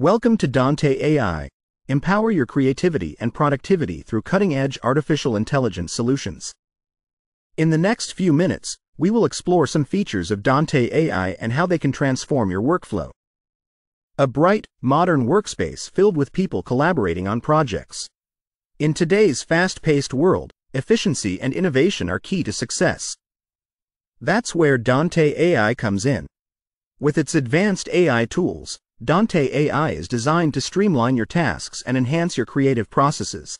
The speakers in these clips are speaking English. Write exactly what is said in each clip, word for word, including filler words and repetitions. Welcome to Dante A I. Empower your creativity and productivity through cutting-edge artificial intelligence solutions. In the next few minutes, we will explore some features of Dante A I and how they can transform your workflow. A bright, modern workspace filled with people collaborating on projects. In today's fast-paced world, efficiency and innovation are key to success. That's where Dante A I comes in. With its advanced A I tools, Dante A I is designed to streamline your tasks and enhance your creative processes.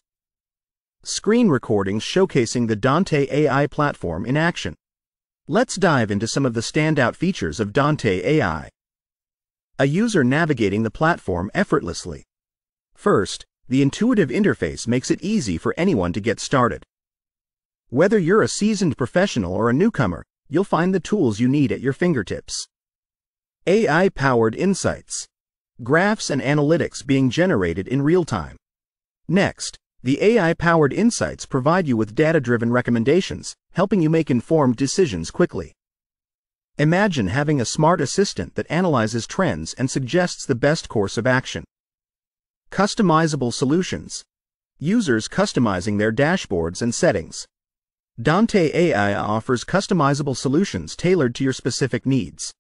Screen recordings showcasing the Dante A I platform in action. Let's dive into some of the standout features of Dante A I. A user navigating the platform effortlessly. First, the intuitive interface makes it easy for anyone to get started. Whether you're a seasoned professional or a newcomer, you'll find the tools you need at your fingertips. A I-powered insights. Graphs and analytics being generated in real time. Next, the A I-powered insights provide you with data-driven recommendations, helping you make informed decisions quickly. Imagine having a smart assistant that analyzes trends and suggests the best course of action. Customizable solutions. Users customizing their dashboards and settings. Dante A I offers customizable solutions tailored to your specific needs.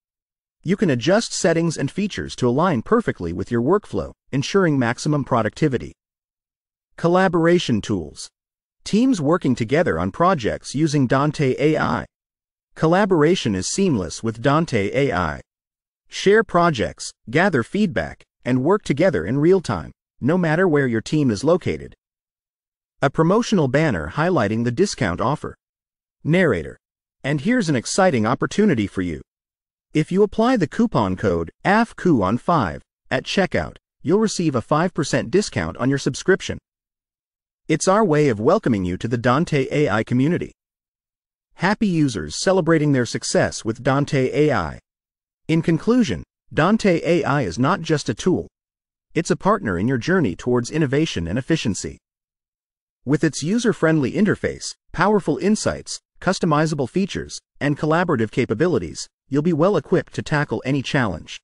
You can adjust settings and features to align perfectly with your workflow, ensuring maximum productivity. Collaboration tools. Teams working together on projects using Dante A I. Collaboration is seamless with Dante A I. Share projects, gather feedback, and work together in real time, no matter where your team is located. A promotional banner highlighting the discount offer. Narrator. And here's an exciting opportunity for you. If you apply the coupon code A F F C O U P O N five at checkout, you'll receive a five percent discount on your subscription. It's our way of welcoming you to the Dante A I community. Happy users celebrating their success with Dante A I. In conclusion, Dante A I is not just a tool. It's a partner in your journey towards innovation and efficiency. With its user-friendly interface, powerful insights, customizable features, and collaborative capabilities, you'll be well equipped to tackle any challenge.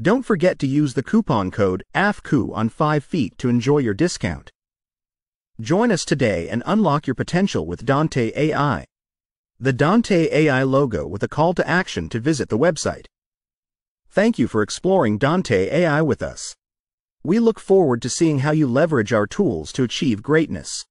Don't forget to use the coupon code A F F C O U P O N five to enjoy your discount. Join us today and unlock your potential with Dante A I. The Dante A I logo with a call to action to visit the website. Thank you for exploring Dante A I with us. We look forward to seeing how you leverage our tools to achieve greatness.